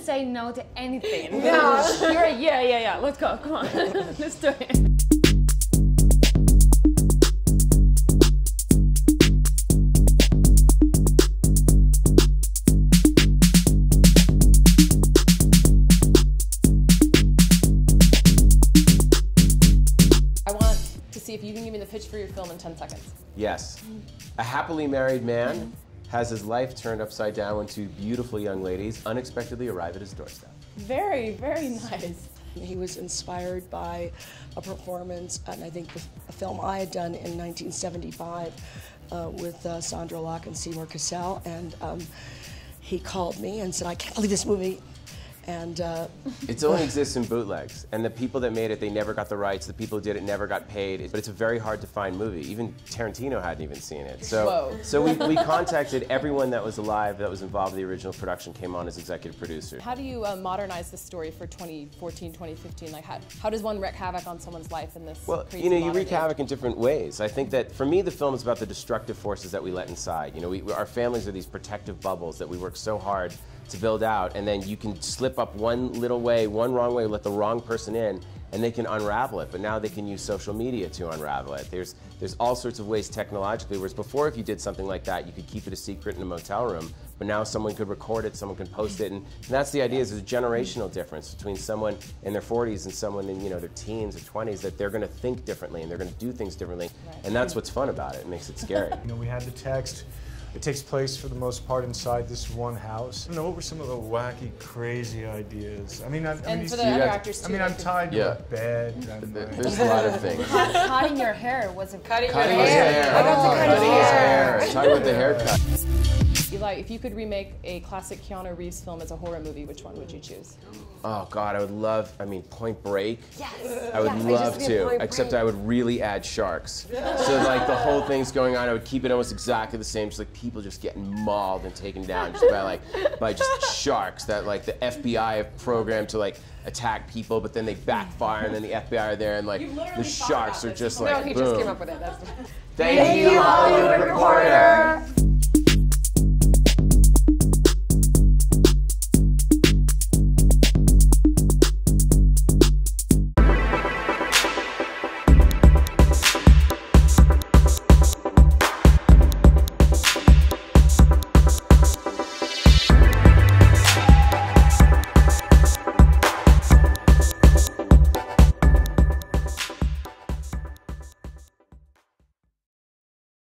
didn't say no to anything. No. You're a yeah, let's go, come on. Let's do it. If you can give me the pitch for your film in 10 seconds. Yes. A happily married man has his life turned upside down when two beautiful young ladies unexpectedly arrive at his doorstep. Very, very nice. He was inspired by a performance, and I think a film I had done in 1975 with Sandra Locke and Seymour Cassel, and he called me and said, I can't believe this movie. And it only exists in bootlegs, and the people that made it, they never got the rights. The people who did it never got paid. But it's a very hard to find movie. Even Tarantino hadn't even seen it. So we contacted everyone that was alive, that was involved in the original production, came on as executive producer. How do you modernize this story for 2014, 2015? Like, how does one wreak havoc on someone's life in this? Well, you know, you wreak havoc in different ways. I think that for me, the film is about the destructive forces that we let inside. You know, our families are these protective bubbles that we work so hard to build out, and then you can slip up one little way, one wrong way, let the wrong person in, and they can unravel it. But now they can use social media to unravel it. There's all sorts of ways technologically, whereas before if you did something like that, you could keep it a secret in a motel room, but now someone could record it, someone could post it, and that's the idea, is there's a generational difference between someone in their 40s and someone in, you know, their teens or 20s, that they're gonna think differently and they're gonna do things differently, and that's what's fun about it. It makes it scary. You know, we had the text. It takes place, for the most part, inside this one house. You know, what were some of the wacky, crazy ideas? I mean, I'm tied to a bed. There's a lot of things. Cutting your hair was a cutting your hair. I got to cut his hair. Talking about the haircut. Eli, if you could remake a classic Keanu Reeves film as a horror movie, which one would you choose? Oh God, I would love. I mean, Point Break. Yes. I would love to, except I would really add sharks. So like the whole thing's going on, I would keep it almost exactly the same. Just like people just getting mauled and taken down just by just sharks. That like the FBI program to like attack people, but then they backfire, and then the FBI are there, and like the sharks are just like boom. No, he just came up with it. That's the... Thank you, Hollywood Reporter.